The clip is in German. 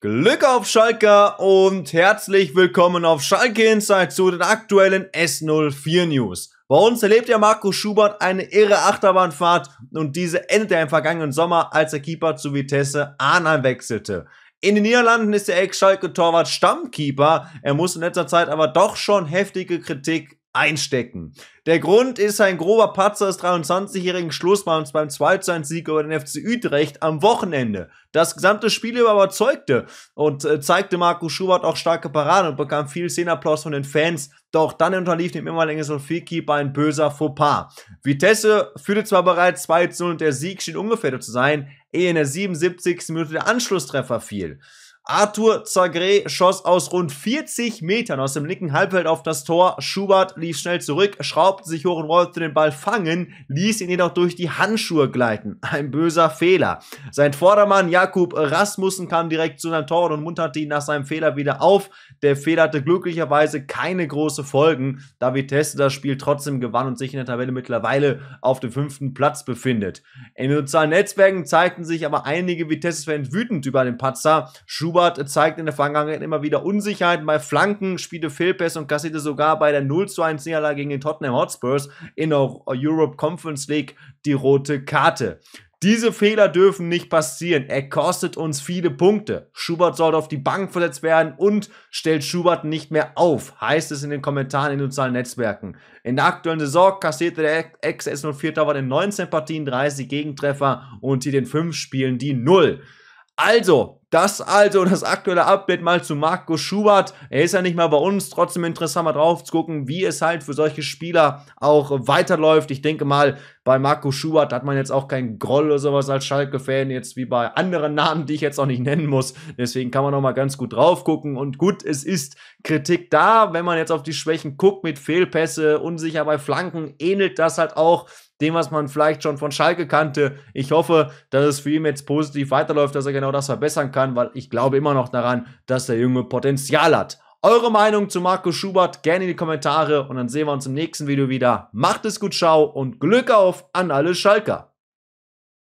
Glück auf Schalker und herzlich willkommen auf Schalke INSIDE zu den aktuellen S04 News. Bei uns erlebt ja Markus Schubert eine irre Achterbahnfahrt und diese endete im vergangenen Sommer, als der Keeper zu Vitesse Arnhem wechselte. In den Niederlanden ist der Ex-Schalke-Torwart Stammkeeper, er muss in letzter Zeit aber doch schon heftige Kritik einstecken. Der Grund ist ein grober Patzer des 23-jährigen Schlussmanns beim 2:1-Sieg über den FC Utrecht am Wochenende. Das gesamte Spiel überzeugte und zeigte Markus Schubert auch starke Paraden und bekam viel Szenenapplaus von den Fans, doch dann unterlief dem ehemaligen S04-Keeper ein böser Fauxpas. Vitesse führte zwar bereits 2:0 und der Sieg schien ungefährdet zu sein, ehe in der 77. Minute der Anschlusstreffer fiel. Arthur Zagré schoss aus rund 40 Metern aus dem linken Halbfeld auf das Tor. Schubert lief schnell zurück, schraubte sich hoch und wollte den Ball fangen, ließ ihn jedoch durch die Handschuhe gleiten. Ein böser Fehler. Sein Vordermann Jakub Rasmussen kam direkt zu seinem Tor und munterte ihn nach seinem Fehler wieder auf. Der Fehler hatte glücklicherweise keine großen Folgen, da Vitesse das Spiel trotzdem gewann und sich in der Tabelle mittlerweile auf dem 5. Platz befindet. In den sozialen Netzwerken zeigten sich aber einige Vitesse-Fans wütend über den Patzer. Schubert zeigt in der Vergangenheit immer wieder Unsicherheit bei Flanken, spielte Fehlpässe und kassierte sogar bei der 0:1 Niederlage gegen den Tottenham Hotspurs in der Europe Conference League die rote Karte. Diese Fehler dürfen nicht passieren, er kostet uns viele Punkte. Schubert sollte auf die Bank versetzt werden und stellt Schubert nicht mehr auf, heißt es in den Kommentaren in den sozialen Netzwerken. In der aktuellen Saison kassierte der Ex-S04-Torwart in 19 Partien 30 Gegentreffer und hielt in 5 Spielen die 0. Also das aktuelle Update mal zu Markus Schubert. Er ist ja nicht mal bei uns, trotzdem interessant mal drauf zu gucken, wie es halt für solche Spieler auch weiterläuft. Ich denke mal, bei Markus Schubert hat man jetzt auch keinen Groll oder sowas als Schalke-Fan, jetzt wie bei anderen Namen, die ich jetzt auch nicht nennen muss. Deswegen kann man nochmal ganz gut drauf gucken. Und gut, es ist Kritik da, wenn man jetzt auf die Schwächen guckt mit Fehlpässe, unsicher bei Flanken, ähnelt das halt auch dem, was man vielleicht schon von Schalke kannte. Ich hoffe, dass es für ihn jetzt positiv weiterläuft, dass er genau das verbessern kann, weil ich glaube immer noch daran, dass der Junge Potenzial hat. Eure Meinung zu Markus Schubert gerne in die Kommentare und dann sehen wir uns im nächsten Video wieder. Macht es gut, ciao und Glück auf an alle Schalker!